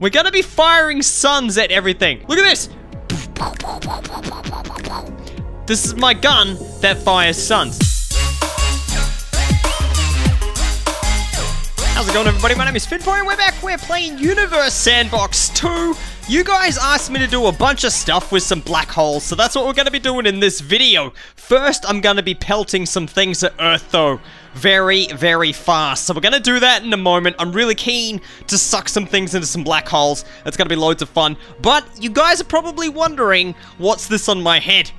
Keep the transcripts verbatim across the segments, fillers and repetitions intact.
We're gonna be firing suns at everything. Look at this. This is my gun that fires suns. How's it going, everybody? My name is Fynnpire and we're back. We're playing Universe Sandbox two. You guys asked me to do a bunch of stuff with some black holes, so that's what we're gonna be doing in this video. First, I'm gonna be pelting some things at Earth, though. Very, very fast. So we're gonna do that in a moment. I'm really keen to suck some things into some black holes. It's gonna be loads of fun. But you guys are probably wondering, what's this on my head?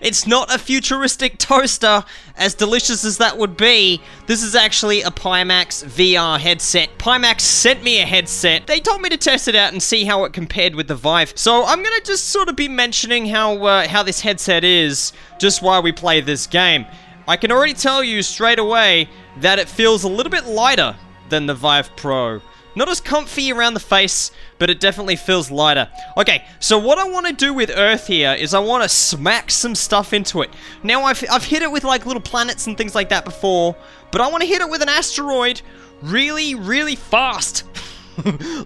It's not a futuristic toaster, as delicious as that would be. This is actually a Pimax V R headset. Pimax sent me a headset. They told me to test it out and see how it compared with the Vive. So I'm gonna just sort of be mentioning how, uh, how this headset is, just while we play this game. I can already tell you straight away that it feels a little bit lighter than the Vive Pro. Not as comfy around the face, but it definitely feels lighter. Okay, so what I want to do with Earth here is I want to smack some stuff into it. Now, I've, I've hit it with like little planets and things like that before, but I want to hit it with an asteroid really, really fast.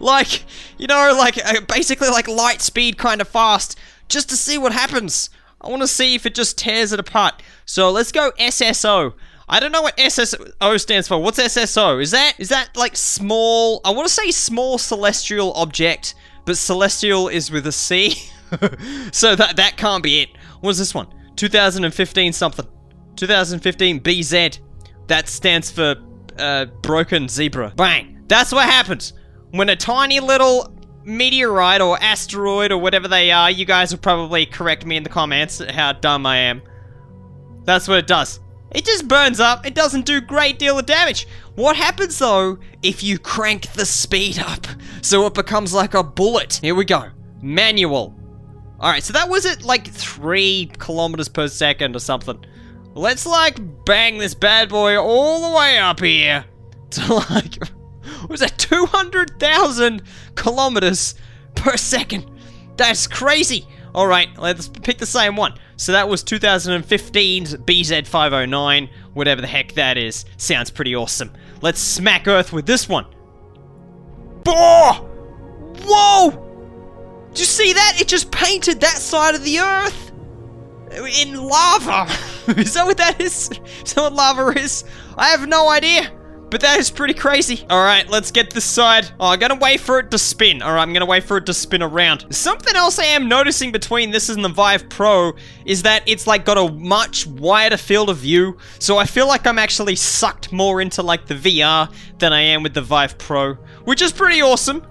Like, you know, like uh, basically like light speed kind of fast, just to see what happens. I want to see if it just tears it apart. So let's go S S O. I don't know what S S O stands for. What's S S O? Is that is that like small? I want to say small celestial object, but celestial is with a C. So that that can't be it. What's this one? two thousand fifteen something. two thousand fifteen B Z. That stands for uh, broken zebra. Bang. That's what happens when a tiny little meteorite or asteroid or whatever they are, you guys will probably correct me in the comments how dumb I am. That's what it does. It just burns up. It doesn't do a great deal of damage. What happens though if you crank the speed up so it becomes like a bullet? Here we go. Manual. Alright, so that was at like three kilometers per second or something. Let's like bang this bad boy all the way up here to like... Was that two hundred thousand kilometers per second? That's crazy. All right, let's pick the same one. So that was two thousand fifteen's B Z five oh nine, whatever the heck that is. Sounds pretty awesome. Let's smack Earth with this one. Oh! Whoa! Did you see that? It just painted that side of the Earth in lava. Is that what that is? Is that what lava is? I have no idea. But that is pretty crazy. All right, let's get this side. Oh, I'm gonna wait for it to spin. All right, I'm gonna wait for it to spin around. Something else I am noticing between this and the Vive Pro is that it's like got a much wider field of view. So I feel like I'm actually sucked more into like the V R than I am with the Vive Pro, which is pretty awesome.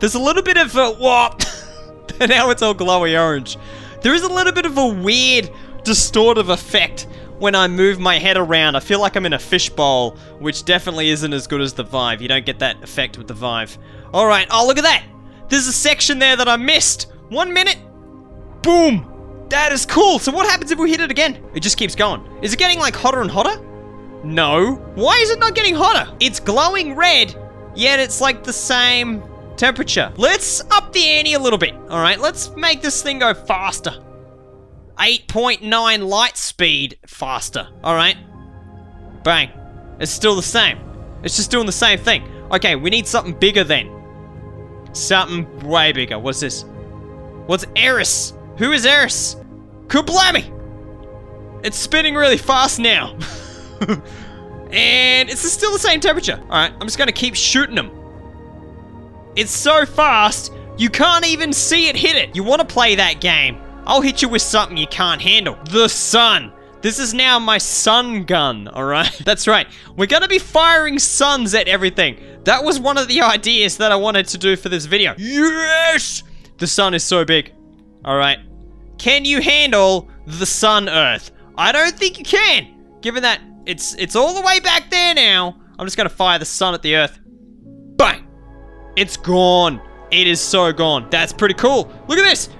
There's a little bit of a, whoop. Now it's all glowy orange. There is a little bit of a weird distortive effect when I move my head around. I feel like I'm in a fishbowl, which definitely isn't as good as the Vive. You don't get that effect with the Vive. All right, oh, look at that. There's a section there that I missed. One minute, boom. That is cool. So what happens if we hit it again? It just keeps going. Is it getting like hotter and hotter? No. Why is it not getting hotter? It's glowing red, yet it's like the same temperature. Let's up the ante a little bit. All right, let's make this thing go faster. eight point nine light speed faster. All right. Bang. It's still the same. It's just doing the same thing. Okay, we need something bigger then. Something way bigger. What's this? What's Eris? Who is Eris? Kablammy! It's spinning really fast now. And it's still the same temperature. All right, I'm just gonna keep shooting them. It's so fast, you can't even see it hit it. You wanna play that game. I'll hit you with something you can't handle. The sun. This is now my sun gun, all right? That's right. We're gonna be firing suns at everything. That was one of the ideas that I wanted to do for this video. Yes! The sun is so big. All right. Can you handle the sun, Earth? I don't think you can, given that it's it's all the way back there now. I'm just gonna fire the sun at the Earth. Bang! It's gone. It is so gone. That's pretty cool. Look at this.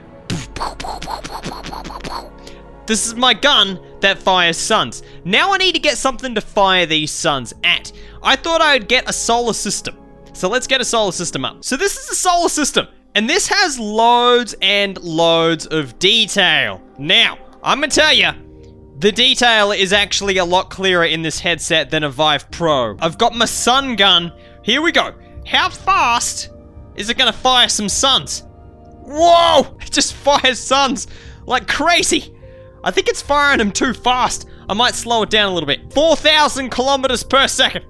This is my gun that fires suns. Now I need to get something to fire these suns at. I thought I would get a solar system. So let's get a solar system up. So this is the solar system. And this has loads and loads of detail. Now, I'm gonna tell you, the detail is actually a lot clearer in this headset than a Vive Pro. I've got my sun gun. Here we go. How fast Is it gonna fire some suns? Whoa! It just fires suns like crazy. I think it's firing them too fast. I might slow it down a little bit. four thousand kilometers per second.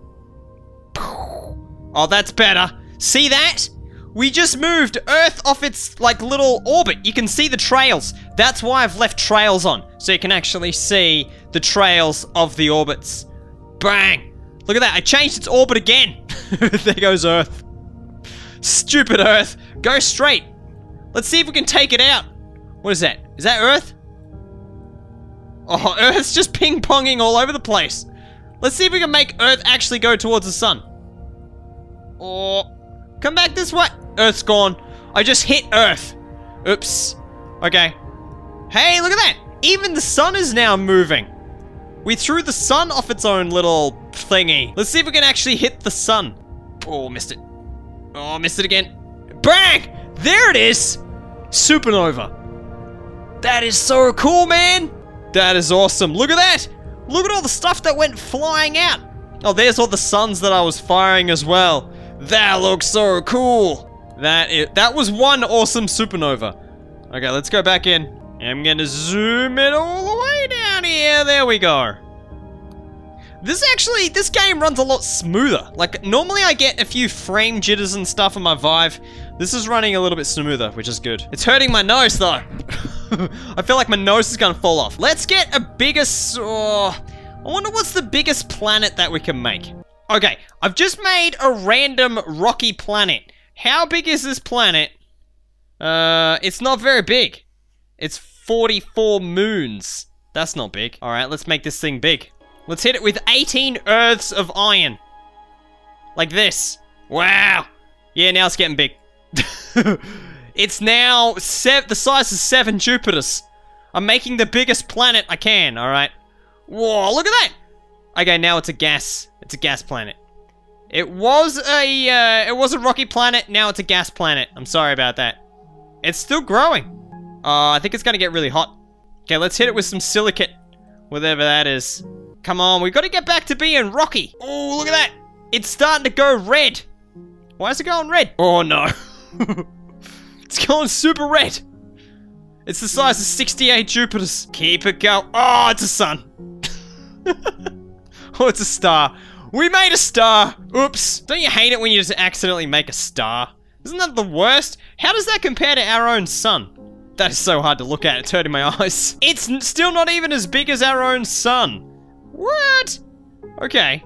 Oh, that's better. See that? We just moved Earth off its, like, little orbit. You can see the trails. That's why I've left trails on, so you can actually see the trails of the orbits. Bang! Look at that. I changed its orbit again. There goes Earth. Stupid Earth. Go straight. Let's see if we can take it out. What is that? Is that Earth? Oh, Earth's just ping-ponging all over the place. Let's see if we can make Earth actually go towards the sun. Oh, come back this way. Earth's gone. I just hit Earth. Oops. Okay. Hey, look at that. Even the sun is now moving. We threw the sun off its own little thingy. Let's see if we can actually hit the sun. Oh, missed it. Oh, missed it again. Bang! There it is. Supernova. That is so cool, man. That is awesome. Look at that. Look at all the stuff that went flying out. Oh, there's all the suns that I was firing as well. That looks so cool. That is, that was one awesome supernova. Okay, let's go back in. I'm gonna zoom it all the way down here. There we go. This actually, this game runs a lot smoother. Like, normally I get a few frame jitters and stuff on my Vive. This is running a little bit smoother, which is good. It's hurting my nose, though. I feel like my nose is gonna fall off. Let's get a bigger... Oh, I wonder what's the biggest planet that we can make. Okay, I've just made a random rocky planet. How big is this planet? Uh, it's not very big. It's forty-four moons. That's not big. All right, let's make this thing big. Let's hit it with eighteen Earths of iron. Like this. Wow. Yeah, now it's getting big. It's now the size of seven Jupiters. I'm making the biggest planet I can, alright? Whoa, look at that! Okay, now it's a gas. It's a gas planet. It was a, uh, it was a rocky planet, now it's a gas planet. I'm sorry about that. It's still growing. Uh, I think it's gonna get really hot. Okay, let's hit it with some silicate. Whatever that is. Come on, we've got to get back to being rocky. Oh, look at that. It's starting to go red. Why is it going red? Oh, no. It's going super red. It's the size of sixty-eight Jupiters. Keep it going. Oh, it's a sun. Oh, it's a star. We made a star. Oops. Don't you hate it when you just accidentally make a star? Isn't that the worst? How does that compare to our own sun? That is so hard to look at. It's hurting my eyes. It's still not even as big as our own sun. What? Okay.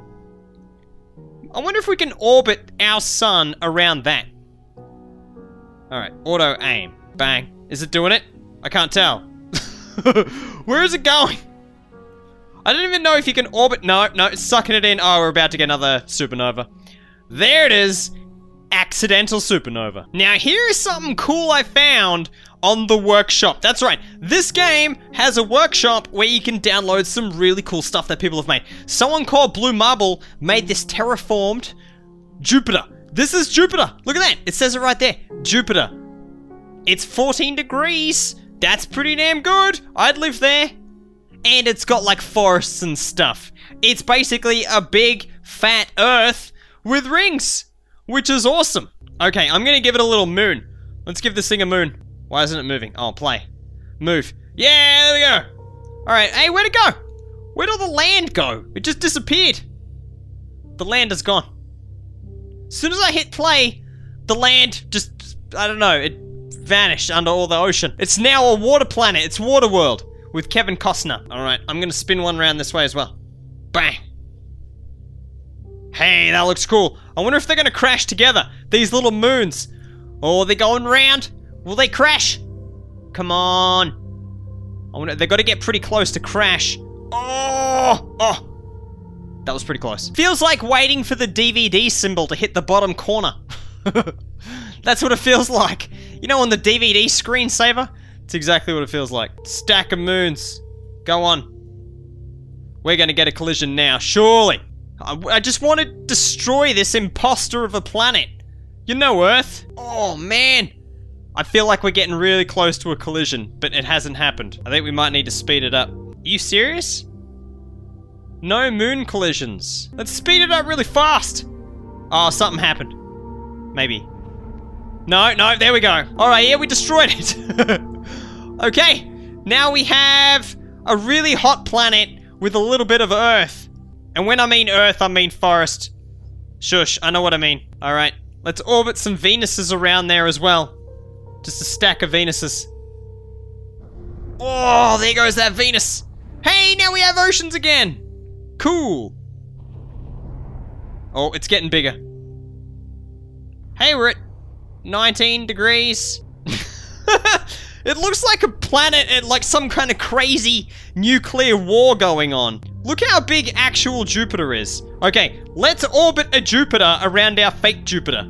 I wonder if we can orbit our sun around that. Alright, auto aim. Bang. Is it doing it? I can't tell. Where is it going? I don't even know if you can orbit. No, no, it's sucking it in. Oh, we're about to get another supernova. There it is. Accidental supernova. Now, here is something cool I found on the workshop. That's right. This game has a workshop where you can download some really cool stuff that people have made. Someone called Blue Marble made this terraformed Jupiter. This is Jupiter. Look at that. It says it right there. Jupiter. It's fourteen degrees. That's pretty damn good. I'd live there. And it's got like forests and stuff. It's basically a big fat Earth with rings, which is awesome. Okay, I'm gonna give it a little moon. Let's give this thing a moon. Why isn't it moving? Oh, play. Move. Yeah, there we go. All right, hey, where'd it go? Where'd all the land go? It just disappeared. The land is gone. As soon as I hit play, the land just, I don't know, it vanished under all the ocean. It's now a water planet. It's Water World with Kevin Costner. All right, I'm gonna spin one around this way as well. Bang. Hey, that looks cool. I wonder if they're gonna crash together, these little moons. Oh, they're going round. Will they crash? Come on. I wonder, they've got to get pretty close to crash. Oh, oh. That was pretty close. Feels like waiting for the D V D symbol to hit the bottom corner. That's what it feels like. You know, on the D V D screensaver? It's exactly what it feels like. Stack of moons. Go on. We're going to get a collision now, surely. I, I just want to destroy this imposter of a planet. You know, Earth. Oh, man. I feel like we're getting really close to a collision, but it hasn't happened. I think we might need to speed it up. Are you serious? No moon collisions. Let's speed it up really fast. Oh, something happened. Maybe. No, no, there we go. Alright, yeah, we destroyed it. Okay, now we have a really hot planet with a little bit of Earth. And when I mean Earth, I mean forest. Shush, I know what I mean. Alright, let's orbit some Venuses around there as well. Just a stack of Venuses. Oh, there goes that Venus. Hey, now we have oceans again. Cool. Oh, it's getting bigger. Hey, we're at nineteen degrees. It looks like a planet and like some kind of crazy nuclear war going on. Look how big actual Jupiter is. Okay, let's orbit a Jupiter around our fake Jupiter.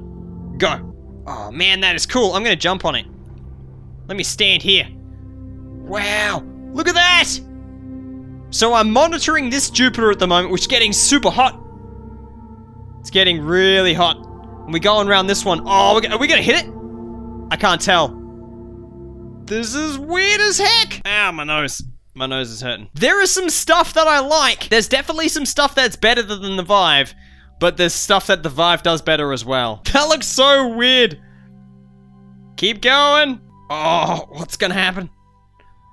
Go. Oh man, that is cool. I'm gonna jump on it. Let me stand here. Wow, look at that! So I'm monitoring this Jupiter at the moment, which is getting super hot. It's getting really hot. And we're going around this one. Oh, are we gonna hit it? I can't tell. This is weird as heck! Ow, my nose. My nose is hurting. There is some stuff that I like. There's definitely some stuff that's better than the Vive, but there's stuff that the Vive does better as well. That looks so weird. Keep going. Oh, what's gonna happen?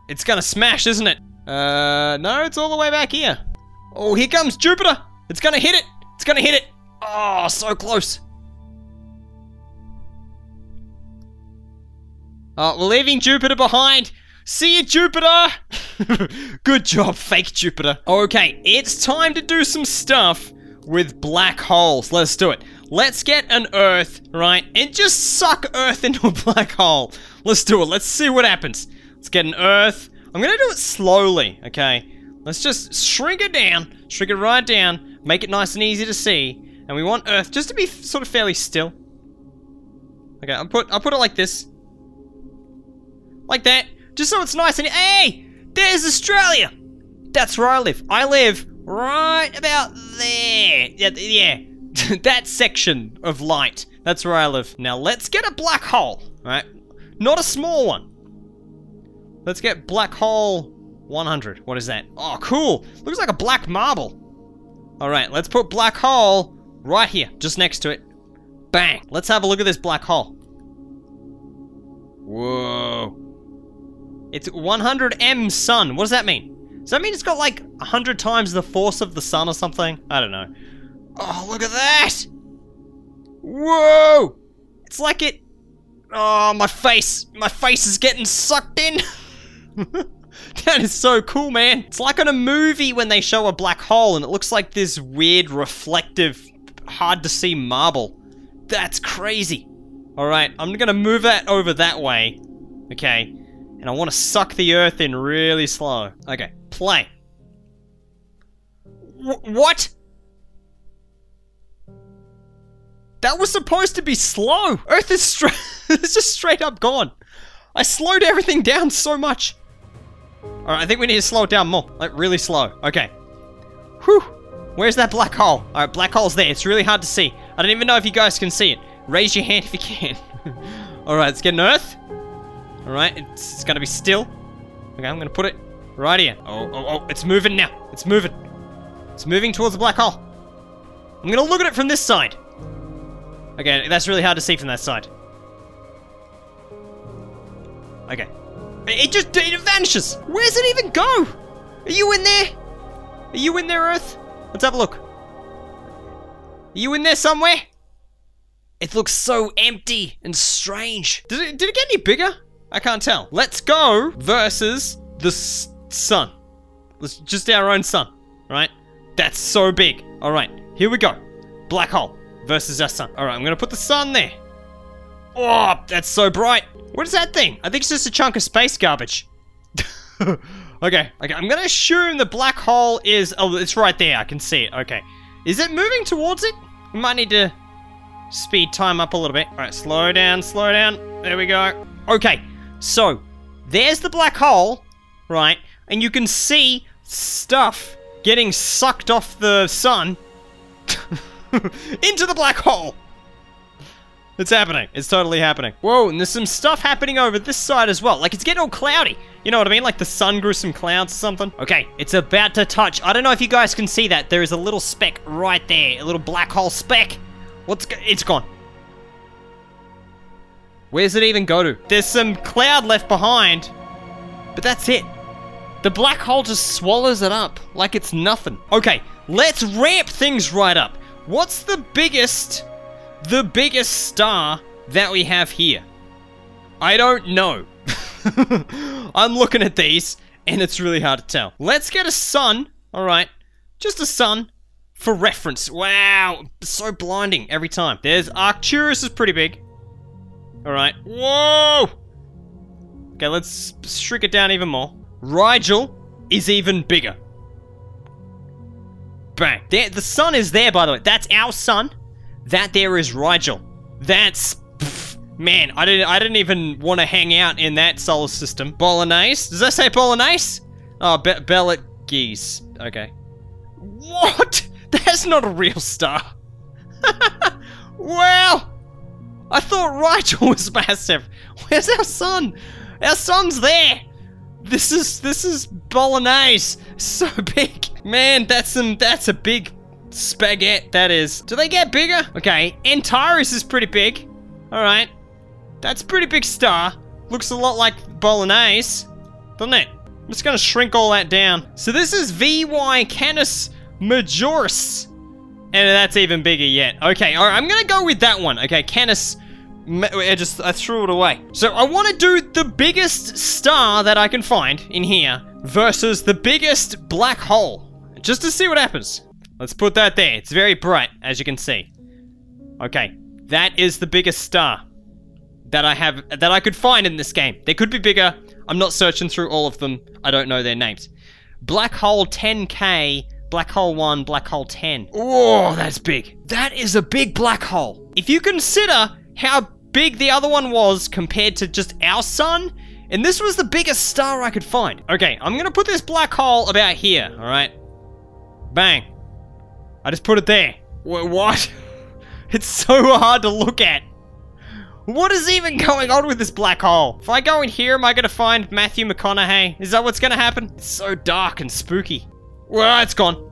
It's gonna smash, isn't it? Uh, no, it's all the way back here. Oh, here comes Jupiter. It's gonna hit it. It's gonna hit it. Oh, so close. Oh, we're leaving Jupiter behind. See you, Jupiter! Good job, fake Jupiter. Okay, it's time to do some stuff with black holes. Let's do it. Let's get an Earth, right? And just suck Earth into a black hole. Let's do it. Let's see what happens. Let's get an Earth. I'm gonna do it slowly, okay? Let's just shrink it down. Shrink it right down. Make it nice and easy to see. And we want Earth just to be sort of fairly still. Okay, I'll put, I'll put it like this. Like that. Just so it's nice and... Hey! There's Australia! That's where I live. I live right about there. Yeah, yeah. That section of light. That's where I live. Now, let's get a black hole. Alright? Not a small one. Let's get black hole one hundred. What is that? Oh, cool. Looks like a black marble. Alright, let's put black hole right here. Just next to it. Bang. Let's have a look at this black hole. Whoa. It's one hundred M sun. What does that mean? Does that mean it's got like one hundred times the force of the sun or something? I don't know. Oh, look at that! Whoa! It's like it... Oh, my face. My face is getting sucked in. That is so cool, man. It's like in a movie when they show a black hole and it looks like this weird, reflective, hard-to-see marble. That's crazy. All right, I'm gonna move that over that way. Okay. And I want to suck the Earth in really slow. Okay, play. W- what? That was supposed to be slow. Earth is straight. It's just straight up gone. I slowed everything down so much. All right, I think we need to slow it down more. Like really slow. Okay. Whew. Where's that black hole? All right, black hole's there. It's really hard to see. I don't even know if you guys can see it. Raise your hand if you can. All right, let's get an Earth. Alright, it's, it's gonna be still. Okay, I'm gonna put it right here. Oh, oh, oh, it's moving now. It's moving. It's moving towards the black hole. I'm gonna look at it from this side. Okay, that's really hard to see from that side. Okay. It just, it vanishes. Where does it even go? Are you in there? Are you in there, Earth? Let's have a look. Are you in there somewhere? It looks so empty and strange. Did it, did it get any bigger? I can't tell. Let's go versus the s sun. Let's just our own sun, right? That's so big. All right, here we go. Black hole versus our sun. All right, I'm gonna put the sun there. Oh, that's so bright. What is that thing? I think it's just a chunk of space garbage. okay, okay, I'm gonna assume the black hole is, oh, it's right there, I can see it, okay. Is it moving towards it? We might need to speed time up a little bit. All right, slow down, slow down. There we go. Okay. So, there's the black hole, right? And you can see stuff getting sucked off the sun into the black hole. It's happening. It's totally happening. Whoa, and there's some stuff happening over this side as well. Like, it's getting all cloudy. You know what I mean? Like the sun grew some clouds or something. Okay, it's about to touch. I don't know if you guys can see that. There is a little speck right there. A little black hole speck. What's... It's gone. Where does it even go to? There's some cloud left behind, but that's it. The black hole just swallows it up like it's nothing. Okay, let's ramp things right up. What's the biggest, the biggest star that we have here? I don't know. I'm looking at these and it's really hard to tell. Let's get a sun, all right, just a sun for reference. Wow, so blinding every time. There's Arcturus is pretty big. All right, whoa! Okay, let's shrink it down even more. Rigel is even bigger. Bang. There, the sun is there, by the way. That's our sun. That there is Rigel. That's... Pff, man, I didn't, I didn't even want to hang out in that solar system. Bolognese? Does that say Bolognese? Oh, Be Betelgeuse. Okay. What? That's not a real star. Well... I thought Rigel was massive. Where's our sun? Our sun's there. This is this is Bolognese. So big, man. That's some. That's a big spaghetti. That is. Do they get bigger? Okay. Antares is pretty big. All right. That's a pretty big star. Looks a lot like Bolognese, doesn't it? I'm just gonna shrink all that down. So this is V Y Canis Majoris. And that's even bigger yet. Okay, all right, I'm gonna go with that one. Okay, Canis, I just, I threw it away. So I wanna do the biggest star that I can find in here versus the biggest black hole, just to see what happens. Let's put that there, it's very bright, as you can see. Okay, that is the biggest star that I have, that I could find in this game. They could be bigger, I'm not searching through all of them, I don't know their names. Black hole ten K, Black hole one, black hole ten. Oh, that's big. That is a big black hole. If you consider how big the other one was compared to just our sun, and this was the biggest star I could find. Okay, I'm gonna put this black hole about here, all right? Bang. I just put it there. Wait, what? It's so hard to look at. What is even going on with this black hole? If I go in here, am I gonna find Matthew McConaughey? Is that what's gonna happen? It's so dark and spooky. Well, it's gone.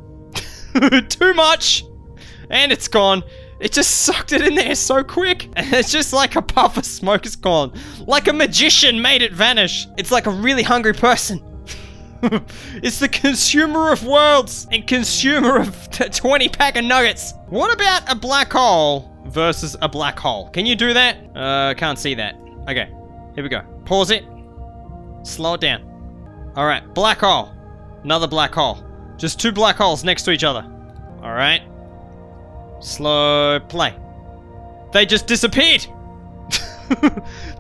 Too much. And it's gone. It just sucked it in there so quick. And it's just like a puff of smoke is gone. Like a magician made it vanish. It's like a really hungry person. It's the consumer of worlds and consumer of twenty pack of nuggets. What about a black hole versus a black hole? Can you do that? Uh, can't see that. Okay, here we go. Pause it. Slow it down. All right, black hole. Another black hole. Just two black holes next to each other. All right. Slow play. They just disappeared.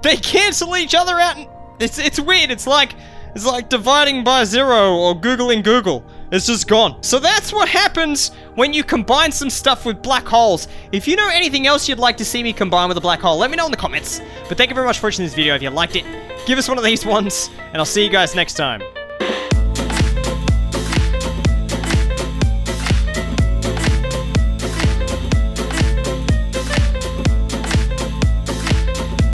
They cancel each other out. And it's it's weird. It's like it's like dividing by zero or Googling Google. It's just gone. So that's what happens when you combine some stuff with black holes. If you know anything else you'd like to see me combine with a black hole, let me know in the comments. But thank you very much for watching this video. If you liked it, give us one of these ones, and I'll see you guys next time.